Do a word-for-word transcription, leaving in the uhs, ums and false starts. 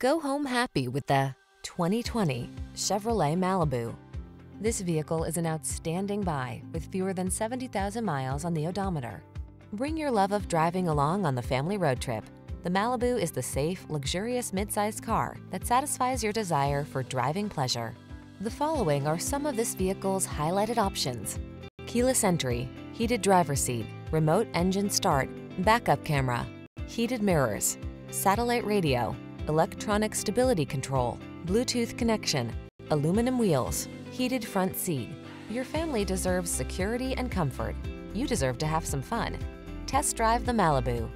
Go home happy with the twenty twenty Chevrolet Malibu. This vehicle is an outstanding buy with fewer than seventy thousand miles on the odometer. Bring your love of driving along on the family road trip. The Malibu is the safe, luxurious midsize car that satisfies your desire for driving pleasure. The following are some of this vehicle's highlighted options: keyless entry, heated driver's seat, remote engine start, backup camera, heated mirrors, satellite radio, electronic stability control, Bluetooth connection, aluminum wheels, heated front seat. Your family deserves security and comfort. You deserve to have some fun. Test drive the Malibu.